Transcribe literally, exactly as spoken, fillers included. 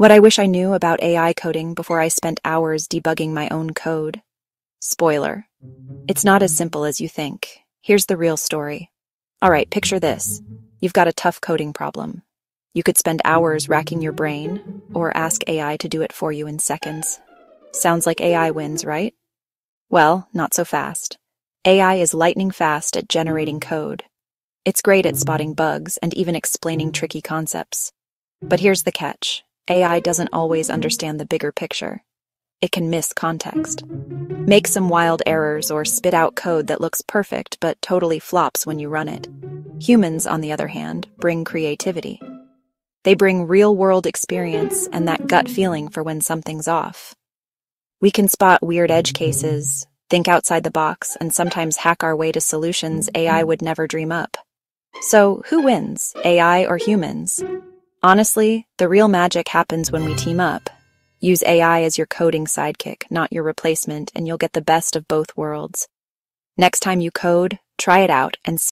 What I wish I knew about A I coding before I spent hours debugging my own code. Spoiler. It's not as simple as you think. Here's the real story. All right, picture this. You've got a tough coding problem. You could spend hours racking your brain, or ask A I to do it for you in seconds. Sounds like A I wins, right? Well, not so fast. A I is lightning fast at generating code. It's great at spotting bugs and even explaining tricky concepts. But here's the catch. A I doesn't always understand the bigger picture. It can miss context, make some wild errors, or spit out code that looks perfect but totally flops when you run it. Humans, on the other hand, bring creativity. They bring real-world experience and that gut feeling for when something's off. We can spot weird edge cases, think outside the box, and sometimes hack our way to solutions A I would never dream up. So, who wins, A I or humans? Honestly, the real magic happens when we team up. Use A I as your coding sidekick, not your replacement, and you'll get the best of both worlds. Next time you code, try it out and see.